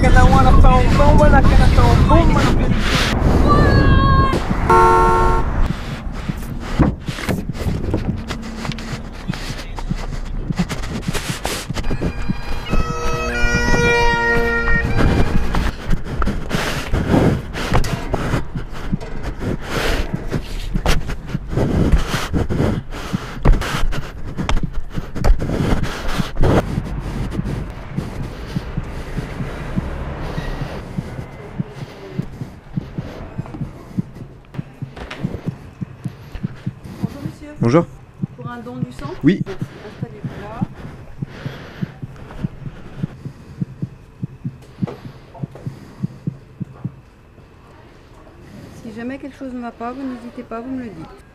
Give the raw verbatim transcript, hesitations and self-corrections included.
can I wanna throw boom, when I can I throw boom, when I can Bonjour. Pour un don du sang ? Oui. Donc, installez-vous là. Si jamais quelque chose ne va pas, vous n'hésitez pas, vous me le dites.